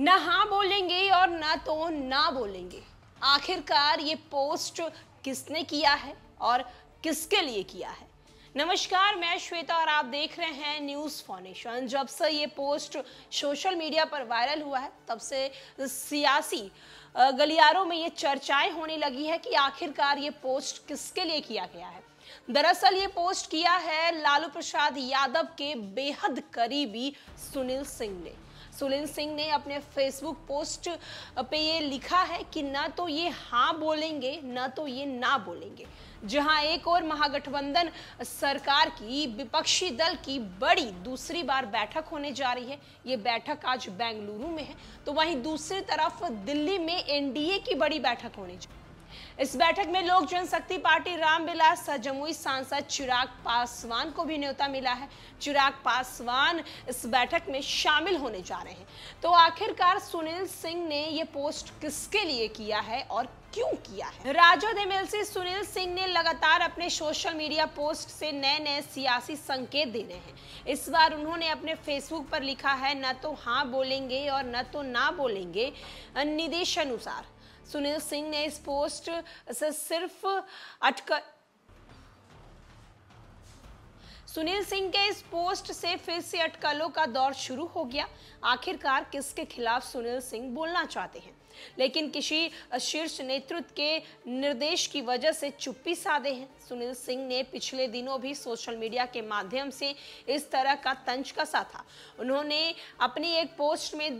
ना हाँ बोलेंगे और ना तो ना बोलेंगे। आखिरकार ये पोस्ट किसने किया है और किसके लिए किया है? नमस्कार, मैं श्वेता और आप देख रहे हैं न्यूज़4नेशन। जब से ये पोस्ट सोशल मीडिया पर वायरल हुआ है तब से सियासी गलियारों में ये चर्चाएं होने लगी है कि आखिरकार ये पोस्ट किसके लिए किया गया है। दरअसल ये पोस्ट किया है लालू प्रसाद यादव के बेहद करीबी सुनील सिंह ने। सुनील सिंह ने अपने फेसबुक पोस्ट पे ये लिखा है कि ना तो ये हाँ बोलेंगे ना तो ये ना बोलेंगे। जहां एक और महागठबंधन सरकार की विपक्षी दल की बड़ी दूसरी बार बैठक होने जा रही है, ये बैठक आज बेंगलुरु में है, तो वहीं दूसरी तरफ दिल्ली में एनडीए की बड़ी बैठक होने जा रही है। इस बैठक में लोक जनशक्ति पार्टी रामविलास जमुई सांसद चिराग पासवान को भी न्योता मिला है। चिराग पासवान इस बैठक में शामिल होने जा रहे हैं। तो आखिरकार सुनील सिंह ने ये पोस्ट किसके लिए किया है और क्यों किया है? राजद एमएलसी सुनील सिंह ने लगातार अपने सोशल मीडिया पोस्ट से नए नए सियासी संकेत दे रहे हैं। इस बार उन्होंने अपने फेसबुक पर लिखा है, न तो हाँ बोलेंगे और न तो ना बोलेंगे। निर्देशानुसार सुनील सिंह ने इस पोस्ट से सिर्फ अटकलों का दौर शुरू हो गया। आखिरकार किसके खिलाफ सुनील सिंह बोलना चाहते हैं, लेकिन किसी शीर्ष नेतृत्व के निर्देश की वजह से चुप्पी साधे हैं। सुनील सिंह ने पिछले दिनों भी सोशल मीडिया के माध्यम से इस तरह का तंज कसा था। उन्होंने अपनी एक पोस्ट में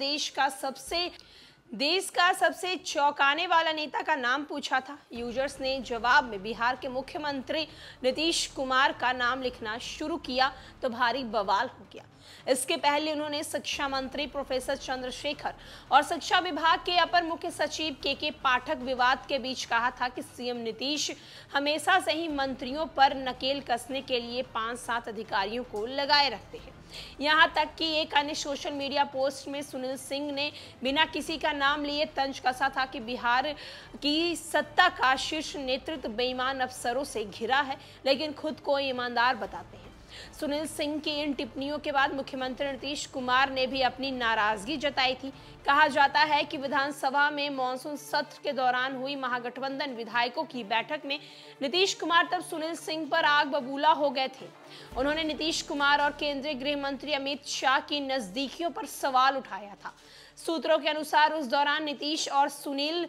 देश का सबसे चौंकाने वाला नेता का नाम पूछा था। यूजर्स ने जवाब में बिहार के मुख्यमंत्री नीतीश कुमार का नाम लिखना शुरू किया तो भारी बवाल हो गया। इसके पहले उन्होंने शिक्षा मंत्री प्रोफेसर चंद्रशेखर और शिक्षा विभाग के अपर मुख्य सचिव के पाठक विवाद के बीच कहा था कि सीएम नीतीश हमेशा से ही मंत्रियों पर नकेल कसने के लिए 5-7 अधिकारियों को लगाए रखते हैं। यहाँ तक कि एक अन्य सोशल मीडिया पोस्ट में सुनील सिंह ने बिना किसी का नाम लिए तंज कसा था कि बिहार की सत्ता का शीर्ष नेतृत्व बेईमान अफसरों से घिरा है, लेकिन खुद को ईमानदार बताते हैं। सुनील सिंह की इन टिप्पणियों के बाद मुख्यमंत्री नीतीश कुमार ने भी अपनी नाराजगी जताई थी। कहा जाता है कि विधानसभा में मॉनसून सत्र के दौरान हुई महागठबंधन विधायकों की बैठक में नीतीश कुमार तब सुनील सिंह पर आग बबूला हो गए थे। उन्होंने नीतीश कुमार और केंद्रीय गृह मंत्री अमित शाह की नजदीकियों पर सवाल उठाया था। सूत्रों के अनुसार उस दौरान नीतीश और सुनील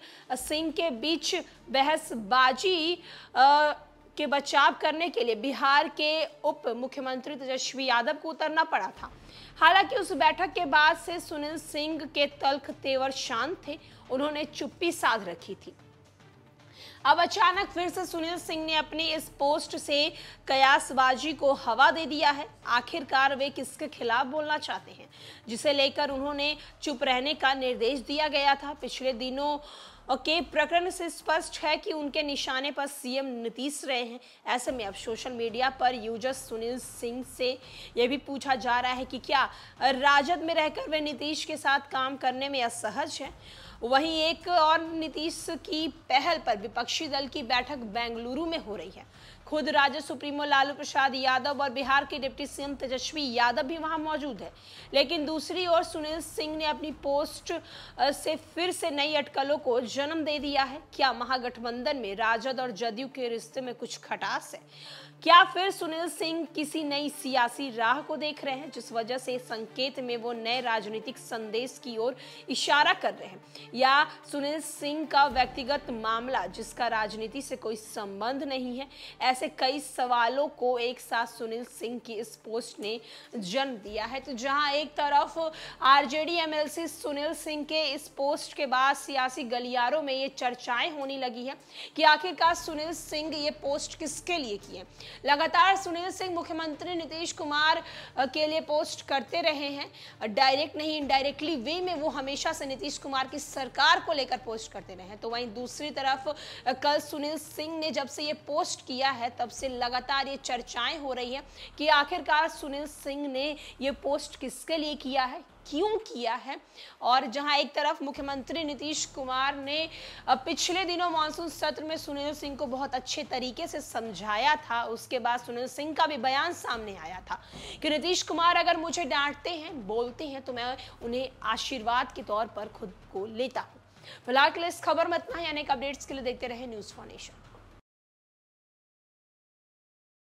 सिंह के बीच बहसबाजी के बचाव करने के लिए बिहार के उप मुख्यमंत्री तेजस्वी यादव को उतरना पड़ा था। हालांकि उस बैठक के बाद से सुनील सिंह के तल्ख तेवर शांत थे। उन्होंने चुप्पी साध रखी थी। अब अचानक फिर से सुनील सिंह ने अपने इस पोस्ट से कयासबाजी को हवा दे दिया है। आखिरकार वे किसके खिलाफ बोलना चाहते हैं, जिसे लेकर उन्होंने चुप रहने का निर्देश दिया गया था। पिछले दिनों के प्रकरण से स्पष्ट है कि उनके निशाने पर सीएम नीतीश रहे हैं। ऐसे में अब सोशल मीडिया पर यूजर्स सुनील सिंह से यह भी पूछा जा रहा है कि क्या राजद में रहकर वे नीतीश के साथ काम करने में असहज हैं? वहीं एक और नीतीश की पहल पर विपक्षी दल की बैठक बेंगलुरु में हो रही है। खुद राजद सुप्रीमो लालू प्रसाद यादव और बिहार के डिप्टी सीएम तेजस्वी यादव भी वहां मौजूद है। लेकिन दूसरी ओर सुनील सिंह ने अपनी पोस्ट से फिर से नई अटकलों को जन्म दे दिया है। क्या महागठबंधन में राजद और जदयू के रिश्ते में कुछ खटास है? क्या फिर सुनील सिंह किसी नई सियासी राह को देख रहे हैं, जिस वजह से संकेत में वो नए राजनीतिक संदेश की ओर इशारा कर रहे हैं? या सुनील सिंह का व्यक्तिगत मामला जिसका राजनीति से कोई संबंध नहीं है? ऐसे कई सवालों को एक साथ सुनील सिंह की इस पोस्ट ने जन्म दिया है। तो जहां एक तरफ आरजेडी एमएलसी सुनील सिंह के इस पोस्ट के बाद सियासी गलियारों में ये चर्चाएं होने लगी है कि आखिरकार सुनील सिंह ये पोस्ट किसके लिए की है। लगातार सुनील सिंह मुख्यमंत्री नीतीश कुमार के लिए पोस्ट करते रहे हैं। डायरेक्ट नहीं, इनडायरेक्टली वे में वो हमेशा से नीतीश कुमार की सरकार को लेकर पोस्ट करते रहे हैं। तो वहीं दूसरी तरफ कल सुनील सिंह ने जब से ये पोस्ट किया है तब से लगातार ये चर्चाएं हो रही है कि आखिरकार सुनील सिंह ने ये पोस्ट किसके लिए किया है, क्यों किया है। और जहां एक तरफ मुख्यमंत्री नीतीश कुमार ने पिछले दिनों मानसून सत्र में सुनील सिंह को बहुत अच्छे तरीके से समझाया था, उसके बाद सुनील सिंह का भी बयान सामने आया था कि नीतीश कुमार अगर मुझे डांटते हैं, बोलते हैं, तो मैं उन्हें आशीर्वाद के तौर पर खुद को लेता हूँ। फिलहाल के लिए इस खबर में इतना ही। अनेक अपडेट्स के लिए देखते रहे न्यूज़4नेशन।